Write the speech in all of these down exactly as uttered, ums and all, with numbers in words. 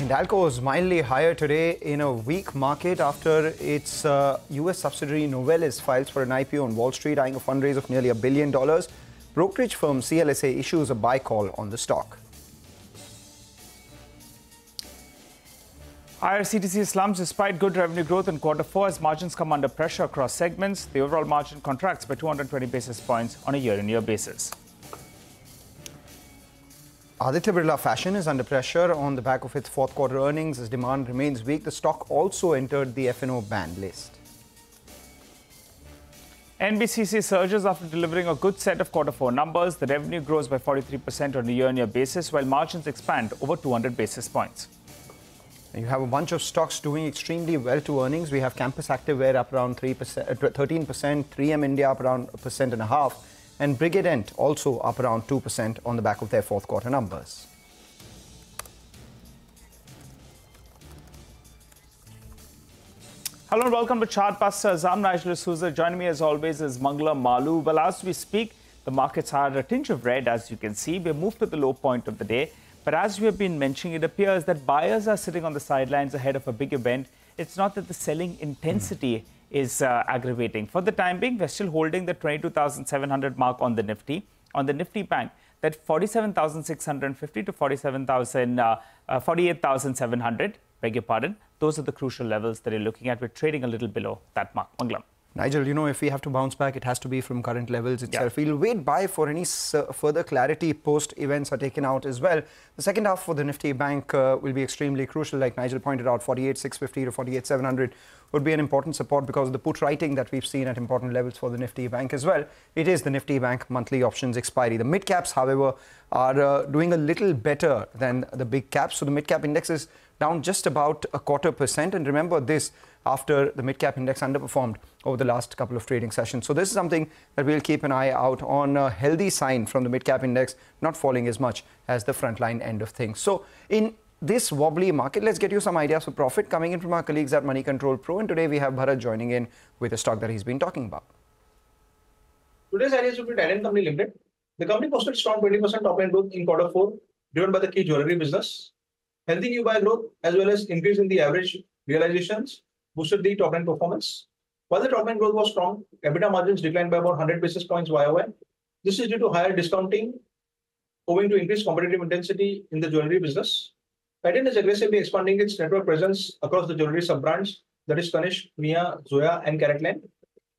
Hindalco was mildly higher today in a weak market after its uh, U S subsidiary Novellis files for an I P O on Wall Street, eyeing a fundraise of nearly a billion dollars. Brokerage firm C L S A issues a buy call on the stock. I R C T C slumps despite good revenue growth in quarter four as margins come under pressure across segments. The overall margin contracts by two hundred twenty basis points on a year-on-year basis. Aditya Birla Fashion is under pressure on the back of its fourth quarter earnings as demand remains weak. The stock also entered the F and O ban list. N B C C surges after delivering a good set of quarter four numbers. The revenue grows by forty-three percent on a year-on-year basis, while margins expand over two hundred basis points. You have a bunch of stocks doing extremely well to earnings. We have Campus Active Wear up around three percent, thirteen percent, three M India up around a percent and a half. And Brigadent also up around two percent on the back of their fourth quarter numbers. Hello and welcome to Chartbusters. I'm Rajal Lassouza. Joining me as always is Mangala Malu. Well, as we speak, the markets are a tinge of red, as you can see. We've moved to the low point of the day. But as we have been mentioning, it appears that buyers are sitting on the sidelines ahead of a big event. It's not that the selling intensity mm-hmm. is uh, aggravating. For the time being, we're still holding the twenty-two thousand seven hundred mark on the Nifty. On the Nifty Bank, that forty-seven thousand six hundred fifty to forty-seven thousand, uh, forty-eight thousand seven hundred, beg your pardon, those are the crucial levels that you're looking at. We're trading a little below that mark. Mangalam. Nigel, you know, if we have to bounce back, it has to be from current levels itself. Yeah. We'll wait by for any further clarity post-events are taken out as well. The second half for the Nifty Bank uh, will be extremely crucial. Like Nigel pointed out, forty-eight thousand six hundred fifty to forty-eight thousand seven hundred would be an important support because of the put writing that we've seen at important levels for the Nifty Bank as well. It is the Nifty Bank monthly options expiry. The mid-caps, however, are uh, doing a little better than the big caps. So the mid-cap index is down just about a quarter percent. And remember this, after the mid-cap index underperformed over the last couple of trading sessions. So this is something that we'll keep an eye out on, a healthy sign from the mid-cap index not falling as much as the frontline end of things. So in this wobbly market, let's get you some ideas for profit coming in from our colleagues at Money Control Pro. And today we have Bharat joining in with a stock that he's been talking about. Today's ideas will be Titan Company Limited. The company posted strong twenty percent top-line growth in quarter four, driven by the key jewellery business. Healthy new buy growth as well as increase in the average realizations boosted the top-line performance. While the top-line growth was strong, EBITDA margins declined by about one hundred basis points Y O Y. This is due to higher discounting, owing to increased competitive intensity in the jewellery business. Titan is aggressively expanding its network presence across the jewellery sub-brands, that is Tanishq, Mia, Zoya and CaratLane.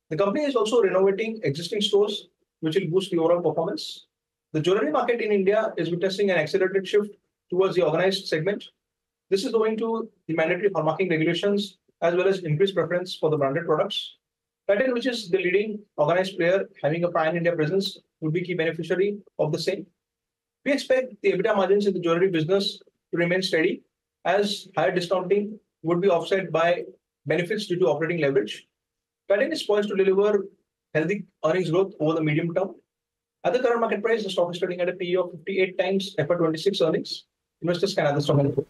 The company is also renovating existing stores, which will boost the overall performance. The jewellery market in India is witnessing an accelerated shift towards the organised segment. This is owing to the mandatory hallmarking regulations, as well as increased preference for the branded products. Titan, which is the leading organized player, having a pan-India presence, would be key beneficiary of the same. We expect the EBITDA margins in the jewellery business to remain steady, as higher discounting would be offset by benefits due to operating leverage. Titan is poised to deliver healthy earnings growth over the medium term. At the current market price, the stock is trading at a P E of fifty-eight times F Y twenty-six earnings. Investors can other stock and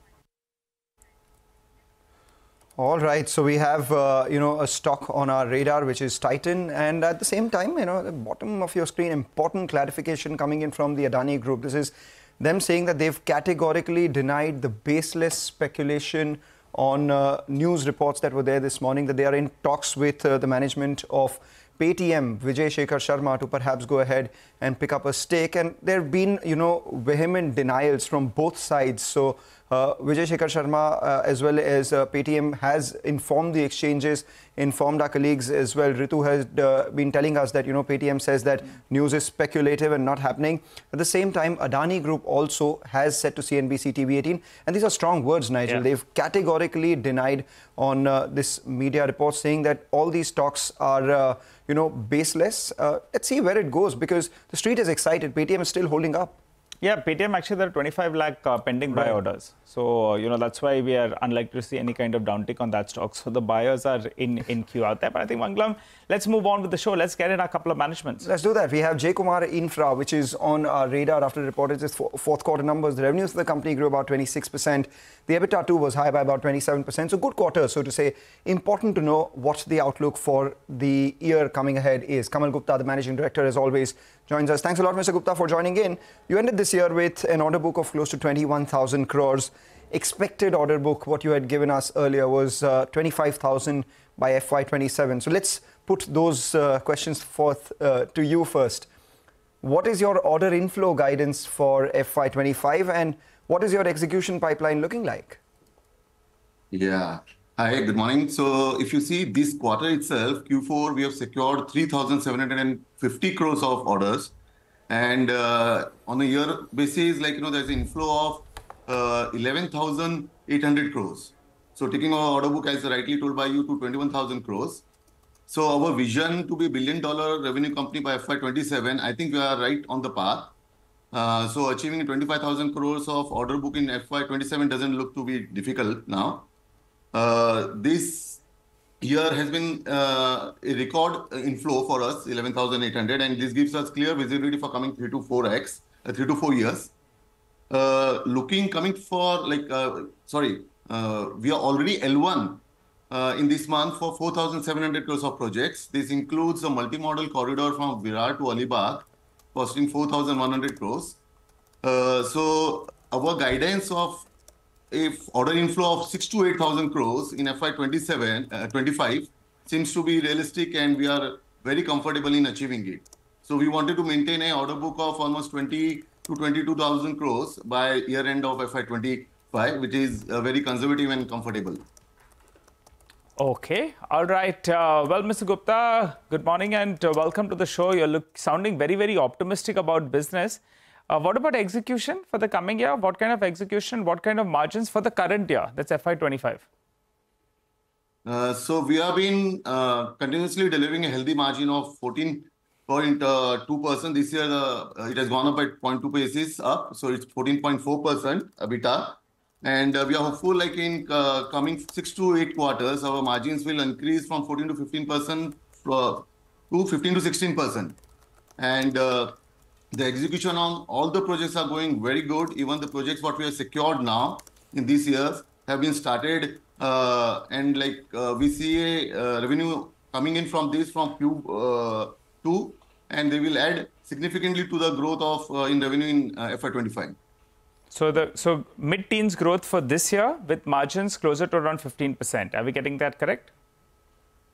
all right, so we have, uh, you know, a stock on our radar, which is Titan. And at the same time, you know, at the bottom of your screen, important clarification coming in from the Adani group. This is them saying that they've categorically denied the baseless speculation on uh, news reports that were there this morning, that they are in talks with uh, the management of Paytm, Vijay Shekhar Sharma, to perhaps go ahead and pick up a stake. And there have been, you know, vehement denials from both sides. So Uh, Vijay Shekhar Sharma, uh, as well as uh, Paytm, has informed the exchanges, informed our colleagues as well. Ritu has uh, been telling us that, you know, Paytm says that news is speculative and not happening. At the same time, Adani Group also has said to C N B C T V eighteen, and these are strong words, Nigel. Yeah. They've categorically denied on uh, this media report, saying that all these stocks are, uh, you know, baseless. Uh, let's see where it goes, because the street is excited. Paytm is still holding up. Yeah, Paytm, actually, there are twenty-five lakh uh, pending buy right. orders. So, you know, that's why we are unlikely to see any kind of downtick on that stock. So the buyers are in, in queue out there. But I think, Mangalam, let's move on with the show. Let's get in a couple of managements. Let's do that. We have J. Kumar Infra, which is on our radar after reported its fourth quarter numbers. The revenues of the company grew about twenty-six percent. The EBITDA, too, was high by about twenty-seven percent. So good quarter, so to say. Important to know what the outlook for the year coming ahead is. Kamal Gupta, the managing director, as always, joins us. Thanks a lot, Mister Gupta, for joining in. You ended this year with an order book of close to twenty-one thousand crores. Expected order book, what you had given us earlier, was uh, twenty-five thousand by F Y twenty-seven. So let's put those uh, questions forth uh, to you first. What is your order inflow guidance for F Y twenty-five, and what is your execution pipeline looking like? Yeah. Hi, good morning. So if you see this quarter itself, Q four, we have secured three thousand seven hundred fifty crores of orders. And uh, on a year basis, like, you know, there's an inflow of uh, eleven thousand eight hundred crores. So taking our order book, as rightly told by you, to twenty-one thousand crores. So our vision to be a billion dollar revenue company by F Y twenty-seven, I think we are right on the path. Uh, so achieving twenty-five thousand crores of order book in F Y twenty-seven doesn't look to be difficult now. Uh, this year has been uh, a record inflow for us, eleven thousand eight hundred, and this gives us clear visibility for coming three to four x, uh, three to four years. Uh, looking coming for like, uh, sorry, uh, we are already L one uh, in this month for four thousand seven hundred crores of projects. This includes a multimodal corridor from Birar to Alibagh, costing four thousand one hundred crores. Uh, so our guidance of if order inflow of six to eight thousand crores in F Y twenty-seven, uh, twenty-five seems to be realistic, and we are very comfortable in achieving it. So we wanted to maintain an order book of almost twenty to twenty-two thousand crores by year end of F Y twenty-five, which is uh, very conservative and comfortable. Okay, all right. Uh, well, Mister Gupta, good morning and uh, welcome to the show. You're look sounding very, very optimistic about business. Uh, what about execution for the coming year? What kind of execution, what kind of margins for the current year? That's F Y twenty-five. Uh, so we have been uh, continuously delivering a healthy margin of fourteen point two percent. This year, uh, it has gone up by zero point two basis up. So it's fourteen point four percent EBITDA. And uh, we are hopeful, like in uh, coming six to eight quarters, our margins will increase from fourteen to fifteen percent uh, to fifteen to sixteen percent. And uh, the execution on all the projects are going very good. Even the projects what we have secured now in these years have been started. Uh, and like uh, we see a uh, revenue coming in from this from Q two, uh, and they will add significantly to the growth of uh, in revenue in uh, F Y twenty-five. So the so mid-teens growth for this year with margins closer to around fifteen percent. Are we getting that correct?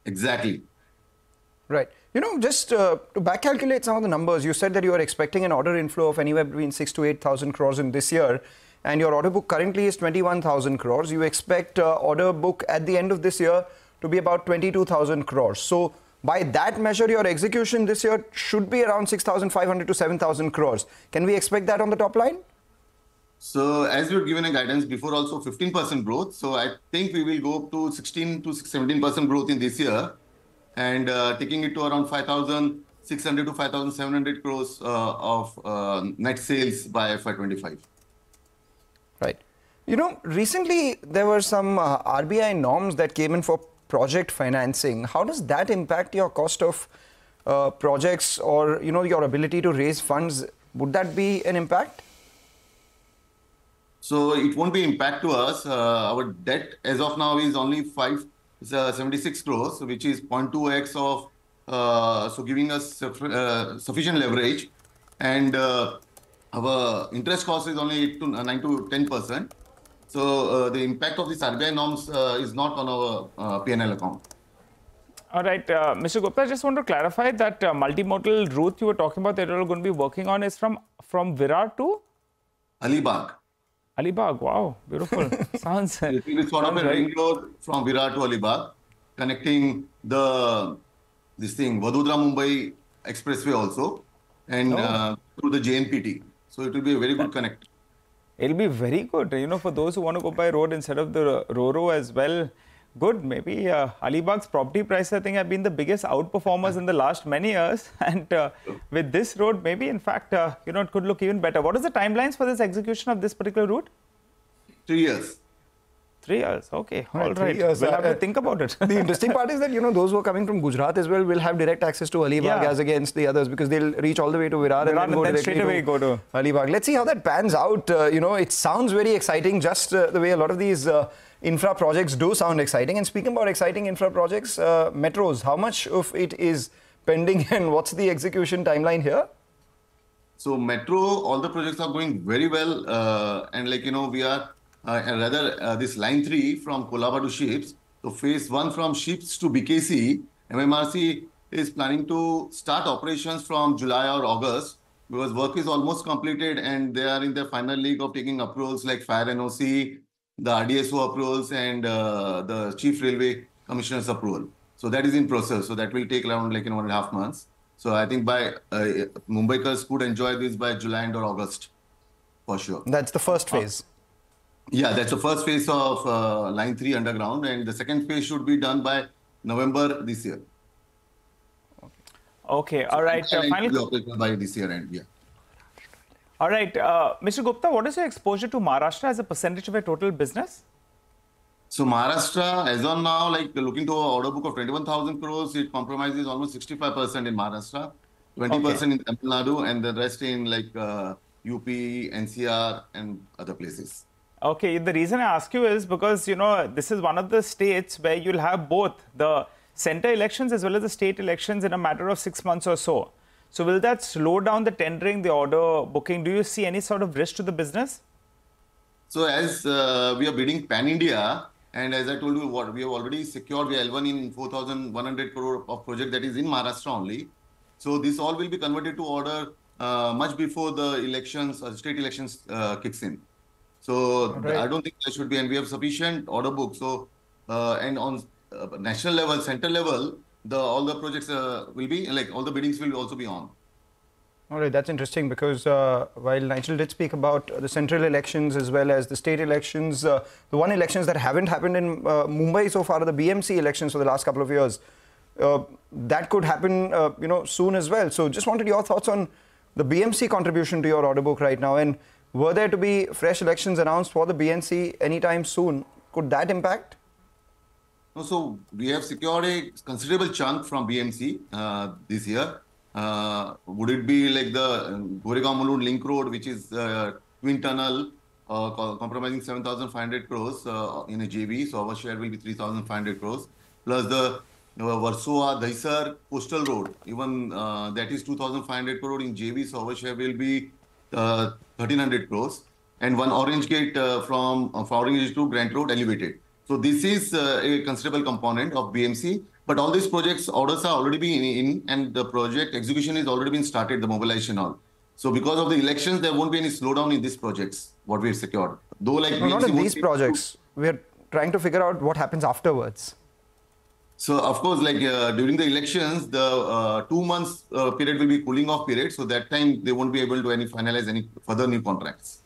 Exactly. Right. You know, just uh, to back calculate some of the numbers, you said that you are expecting an order inflow of anywhere between six to eight thousand crores in this year, and your order book currently is twenty-one thousand crores. You expect uh, order book at the end of this year to be about twenty-two thousand crores. So by that measure, your execution this year should be around six thousand five hundred to seven thousand crores. Can we expect that on the top line? So as we were given a guidance before also fifteen percent growth, so I think we will go up to sixteen to seventeen percent growth in this year, and uh, taking it to around five thousand six hundred to five thousand seven hundred crores uh, of uh, net sales by F Y twenty-five. Right. You know, recently there were some uh, R B I norms that came in for project financing. How does that impact your cost of uh, projects or, you know, your ability to raise funds? Would that be an impact? So it won't be impact to us. Uh, our debt as of now is only five. It's uh, seventy-six crores, which is zero point two x of, uh, so giving us suff uh, sufficient leverage. And uh, our interest cost is only eight to nine to ten percent. So uh, the impact of these R B I norms uh, is not on our uh, P and L account. All right, uh, Mister Gupta, I just want to clarify that uh, multimodal route you were talking about that you're going to be working on is from, from Virar to? Alibagh. Alibagh, wow, beautiful. Sounds. It will be sort of a ring road from Virar to Alibagh, connecting the this thing Vadodara Mumbai Expressway also, and oh. uh, through the J N P T. So it will be a very good connect. It'll be very good, you know, for those who want to go by road instead of the Ro-Ro as well. Good, maybe uh, Alibagh's property price, I think, have been the biggest outperformers in the last many years. And uh, with this road, maybe, in fact, uh, you know, it could look even better. What is the timelines for this execution of this particular route? Three years. Three years, okay. All right. Three years. We'll have to think about it. The interesting part is that, you know, those who are coming from Gujarat as well will have direct access to Alibagh yeah. as against the others, because they'll reach all the way to Virar and then, go and then straight away to go to Alibagh. Let's see how that pans out. Uh, you know, it sounds very exciting, just uh, the way a lot of these uh, infra projects do sound exciting. And speaking about exciting infra projects, uh, metros, how much of it is pending and what's the execution timeline here? So metro, all the projects are going very well, uh, and like you know, we are uh, rather uh, this line three from Kolaba to Sheeps. So phase one from Sheeps to B K C, M M R C is planning to start operations from July or August because work is almost completed and they are in the final leg of taking approvals like fire N O C, the R D S O approvals, and uh, the Chief Railway Commissioner's approval. So that is in process. So that will take around like in one and a half months. So I think by uh, Mumbaikars could enjoy this by July and or August, for sure. That's the first phase. Uh, yeah, that's the first phase of uh, Line Three Underground, and the second phase should be done by November this year. Okay, so all right. Uh, finally, by this year end, yeah. All right, uh, Mister Gupta, what is your exposure to Maharashtra as a percentage of your total business? So Maharashtra, as on now, like looking to an order book of twenty-one thousand crores, it compromises almost sixty-five percent in Maharashtra, twenty percent okay. in Tamil Nadu, and the rest in like uh, U P, N C R, and other places. Okay, the reason I ask you is because, you know, this is one of the states where you'll have both the center elections as well as the state elections in a matter of six months or so. So will that slow down the tendering, the order booking? Do you see any sort of risk to the business? So as uh, we are bidding pan-India, and as I told you, what we have already secured, we are L one in four thousand one hundred crore of project that is in Maharashtra only. So this all will be converted to order uh, much before the elections, uh, state elections uh, kicks in. So right. I don't think there should be, and we have sufficient order book. So uh, and on uh, national level, center level, the all the projects uh, will be like all the biddings will also be on. All right, that's interesting because uh, while Nigel did speak about the central elections as well as the state elections, uh, the one elections that haven't happened in uh, Mumbai so far are the B M C elections for the last couple of years. Uh, that could happen, uh, you know, soon as well. So just wanted your thoughts on the B M C contribution to your order book right now, and were there to be fresh elections announced for the B M C anytime soon? Could that impact? No, so we have secured a considerable chunk from B M C uh, this year. Uh, would it be like the Goregaon-Mulund Link Road, which is uh, twin tunnel, uh, compromising seven thousand five hundred crores uh, in a J V, so our share will be three thousand five hundred crores, plus the uh, Versova-Dahisar Coastal Road, even uh, that is two thousand five hundred crore in J V, so our share will be uh, thirteen hundred crores, and one Orange Gate uh, from uh, Orange Gate to Grant Road elevated. So this is uh, a considerable component of B M C. But all these projects orders are already been in, and the project execution is already been started, the mobilization all. So because of the elections, there won't be any slowdown in these projects, what we have secured. Though, like no, not in these projects. We are trying to figure out what happens afterwards. So of course, like uh, during the elections, the uh, two months uh, period will be cooling off period. So that time they won't be able to any finalize any further new contracts.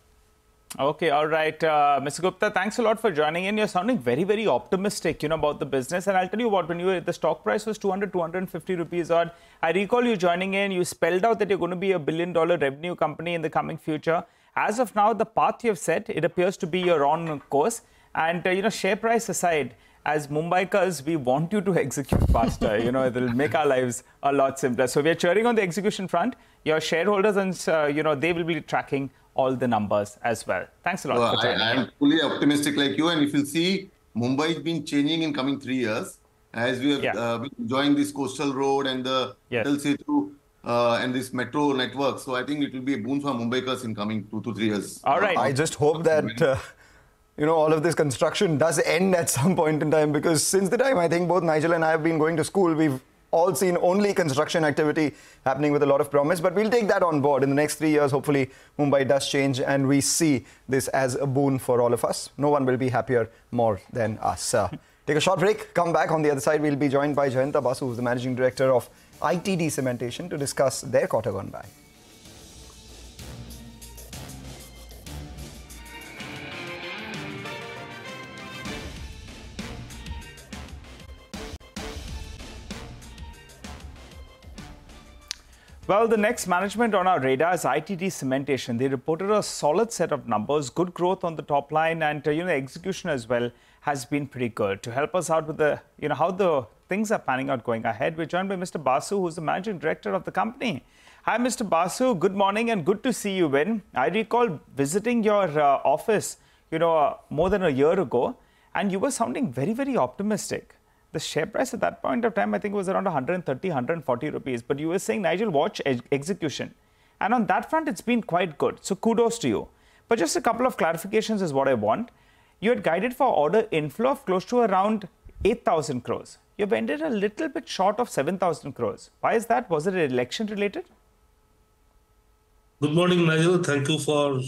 Okay, all right. Uh, Mister Gupta, thanks a lot for joining in. You're sounding very, very optimistic, you know, about the business. And I'll tell you what, when you were, the stock price was two hundred, two hundred fifty rupees odd. I recall you joining in, you spelled out that you're going to be a billion dollar revenue company in the coming future. As of now, the path you've set, it appears to be your own course. And, uh, you know, share price aside, as Mumbaikars, we want you to execute faster. You know, it'll make our lives a lot simpler. So we're cheering on the execution front. Your shareholders, and uh, you know, they will be tracking all the numbers as well. Thanks a lot. So for I, I am fully optimistic like you, and if you see, Mumbai has been changing in coming three years as we have yeah. uh, been enjoying this coastal road and the yes. L C two, uh, and this metro network. So I think it will be a boon for Mumbaikars in coming two to three years. All right. Uh, I just hope that uh, you know, all of this construction does end at some point in time, because since the time I think both Nigel and I have been going to school, we've all seen only construction activity happening with a lot of promise, but we'll take that on board. In the next three years, hopefully, Mumbai does change and we see this as a boon for all of us. No one will be happier more than us. Uh, take a short break, come back. On the other side, we'll be joined by Jayanta Basu, who's the Managing Director of I T D Cementation, to discuss their quarter gone by. Well, the next management on our radar is I T D Cementation. They reported a solid set of numbers, good growth on the top line, and uh, you know, execution as well has been pretty good. To help us out with the, you know, how the things are panning out going ahead, we're joined by Mister Basu, who's the Managing Director of the company. Hi, Mister Basu. Good morning and good to see you, Win. I recall visiting your uh, office, you know, uh, more than a year ago, and you were sounding very, very optimistic. The share price at that point of time, I think, was around one hundred thirty, one hundred forty rupees. But you were saying, Nigel, watch ex execution. And on that front, it's been quite good. So kudos to you. But just a couple of clarifications is what I want. You had guided for order inflow of close to around eight thousand crores. You've ended a little bit short of seven thousand crores. Why is that? Was it election related? Good morning, Nigel. Thank you for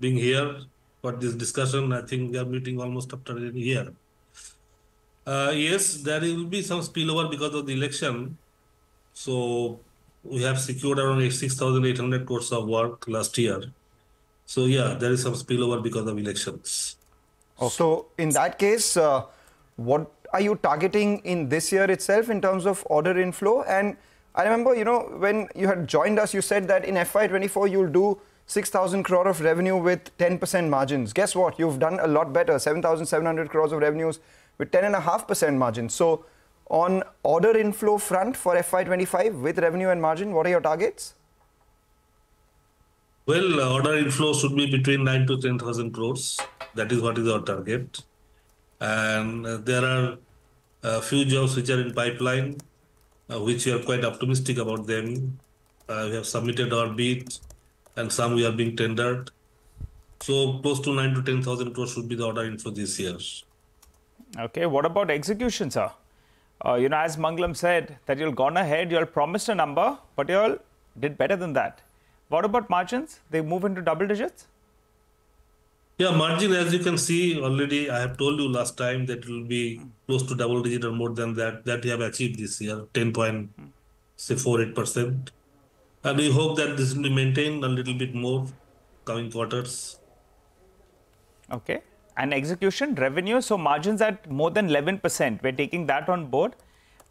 being here for this discussion. I think we are meeting almost after a year. Uh, yes, there will be some spillover because of the election. So we have secured around six thousand eight hundred crores of work last year. So yeah, there is some spillover because of elections. Okay. So in that case, uh, what are you targeting in this year itself in terms of order inflow? And I remember, you know, when you had joined us, you said that in F Y twenty-four, you'll do six thousand crore of revenue with ten percent margins. Guess what? You've done a lot better, seven thousand seven hundred crores of revenues with ten point five percent margins. So on order inflow front for F Y twenty-five with revenue and margin, what are your targets? Well, order inflow should be between nine to ten thousand crores. That is what is our target. And uh, there are a uh, few jobs which are in pipeline, uh, which we are quite optimistic about them. Uh, we have submitted our bid and some we are being tendered. So close to nine to ten thousand crores should be the order inflow this year. Okay, what about execution, sir? Uh, you know, as Mangalam said, that you'll gone ahead, you'll promised a number, but you'll did better than that. What about margins? They move into double digits? Yeah, margin, as you can see already, I have told you last time that it will be close to double digit or more than that, that we have achieved this year, ten point four eight percent. And we hope that this will be maintained a little bit more coming quarters. Okay. And execution, revenue, so margins at more than eleven percent. We're taking that on board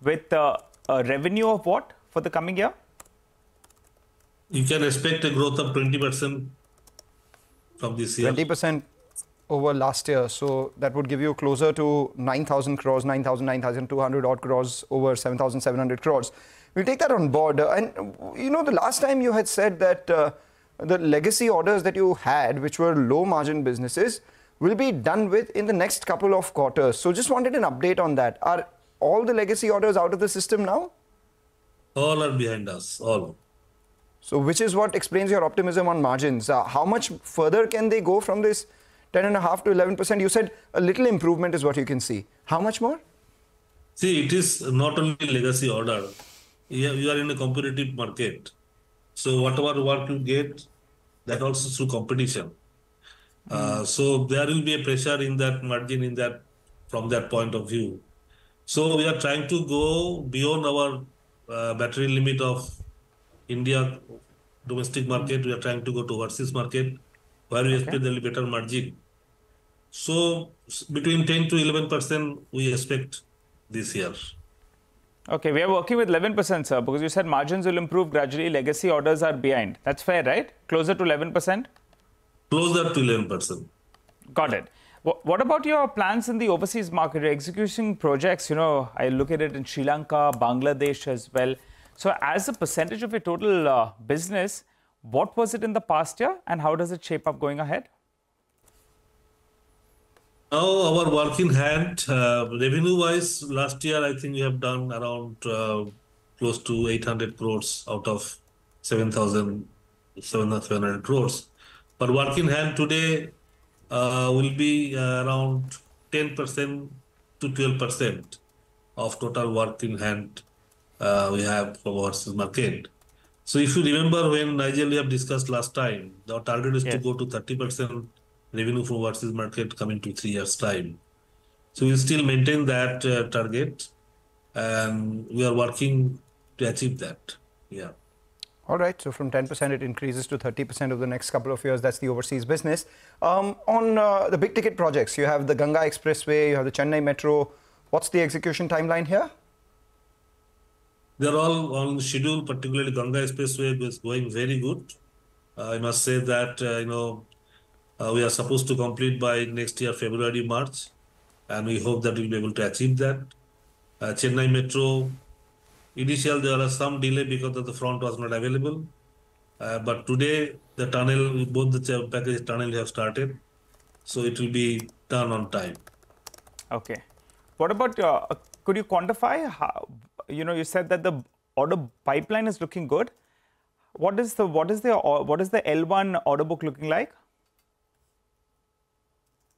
with uh, a revenue of what for the coming year? You can expect a growth of twenty percent from this year. twenty percent over last year. So that would give you closer to nine thousand crores, nine thousand, nine thousand two hundred odd crores over seven thousand seven hundred crores. We'll take that on board. And, you know, the last time you had said that uh, the legacy orders that you had, which were low margin businesses, will be done with in the next couple of quarters. So just wanted an update on that. Are all the legacy orders out of the system now? All are behind us, all. So which is what explains your optimism on margins. Uh, how much further can they go from this ten point five to eleven percent? You said a little improvement is what you can see. How much more? See, it is not only legacy order. You are in a competitive market. So whatever work you get, that also through competition. Uh, so there will be a pressure in that margin in that from that point of view. So we are trying to go beyond our uh, battery limit of India domestic market. We are trying to go to overseas market where we okay. expect a better margin. So between ten to eleven percent we expect this year. Okay, we are working with eleven percent, sir, because you said margins will improve gradually. Legacy orders are behind. That's fair, right? Closer to eleven percent. Closer to eleven percent. Got it. What about your plans in the overseas market? You're executing projects, you know, I look at it in Sri Lanka, Bangladesh as well. So as a percentage of your total uh, business, what was it in the past year and how does it shape up going ahead? Now our work in hand, uh, revenue-wise, last year I think we have done around uh, close to eight hundred crores out of seven thousand seven hundred crores. But work in hand today uh, will be uh, around ten percent to twelve percent of total work in hand uh, we have from overseas market. So if you remember when Nigel we have discussed last time, our target is yes. to go to thirty percent revenue from overseas market coming to three years time. So we still maintain that uh, target and we are working to achieve that. Yeah. All right, so from ten percent, it increases to thirty percent over the next couple of years. That's the overseas business. Um, on uh, the big ticket projects, you have the Ganga Expressway, you have the Chennai Metro. What's the execution timeline here? They're all on schedule, particularly Ganga Expressway is going very good. Uh, I must say that, uh, you know, uh, we are supposed to complete by next year, February, March. And we hope that we'll be able to achieve that. Uh, Chennai Metro, initial, there was some delay because of the front was not available. Uh, but today, the tunnel, both the package tunnel have started. So it will be done on time. Okay. What about, uh, could you quantify, how, you know, you said that the order pipeline is looking good. What is the what is the what is the L one order book looking like?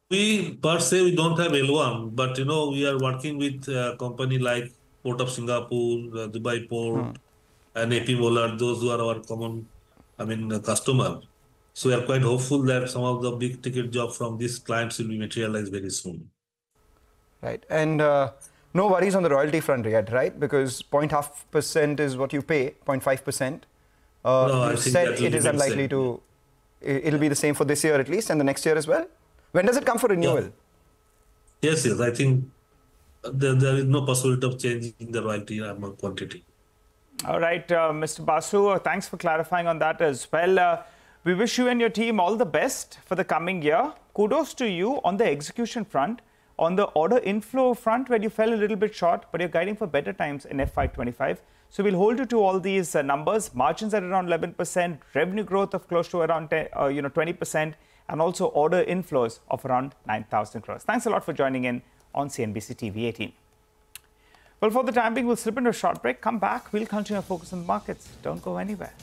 We per se we don't have L one, but you know we are working with a company like Port of Singapore, uh, Dubai Port, hmm. and A P Moller. Those who are our common, I mean, uh, customer. So we are quite hopeful that some of the big ticket jobs from these clients will be materialized very soon. Right, and uh, no worries on the royalty front yet, right? Because zero point five percent is what you pay, zero point five percent. Uh, no, I think that it is unlikely to, it'll be the same for this year at least and the next year as well. When does it come for renewal? Yeah. Yes, yes, I think there, there is no possibility of changing the royalty amount quantity. All right, uh, Mister Basu, uh, thanks for clarifying on that as well. Uh, we wish you and your team all the best for the coming year. Kudos to you on the execution front, on the order inflow front where you fell a little bit short, but you're guiding for better times in F Y twenty-five. So we'll hold you to all these uh, numbers, margins at around eleven percent, revenue growth of close to around ten, uh, you know, twenty percent, and also order inflows of around nine thousand crores. Thanks a lot for joining in on C N B C T V eighteen. Well, for the time being, we'll slip into a short break. Come back. We'll continue our focus on the markets. Don't go anywhere.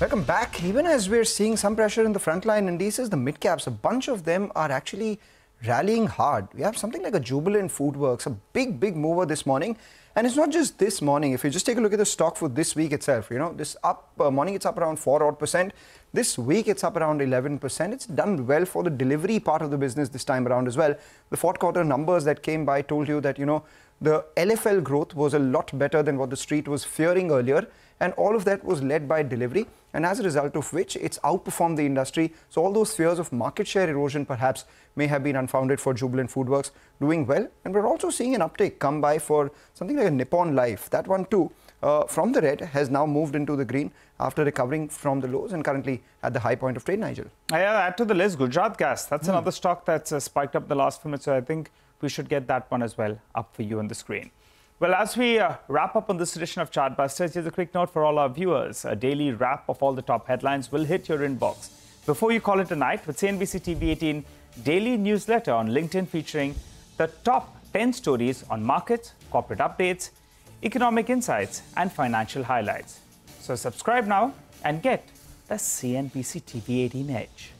Welcome back. Even as we're seeing some pressure in the frontline indices, the mid-caps, a bunch of them are actually rallying hard. We have something like a Jubilant Foodworks, a big, big mover this morning. And it's not just this morning. If you just take a look at the stock for this week itself, you know, this up uh, morning, it's up around four odd percent. This week, it's up around eleven percent. It's done well for the delivery part of the business this time around as well. The fourth quarter numbers that came by told you that, you know, the L F L growth was a lot better than what the street was fearing earlier. And all of that was led by delivery, and as a result of which, it's outperformed the industry. So all those fears of market share erosion perhaps may have been unfounded for Jubilant Foodworks doing well. And we're also seeing an uptick come by for something like a Nippon Life. That one too, uh, from the red, has now moved into the green after recovering from the lows and currently at the high point of trade, Nigel. Yeah, add to the list, Gujarat Gas. That's hmm. another stock that's uh, spiked up the last few minutes. So I think we should get that one as well up for you on the screen. Well, as we uh, wrap up on this edition of Chartbusters, here's a quick note for all our viewers. A daily wrap of all the top headlines will hit your inbox before you call it a night with C N B C T V eighteen daily newsletter on LinkedIn featuring the top ten stories on markets, corporate updates, economic insights, and financial highlights. So subscribe now and get the C N B C T V eighteen edge.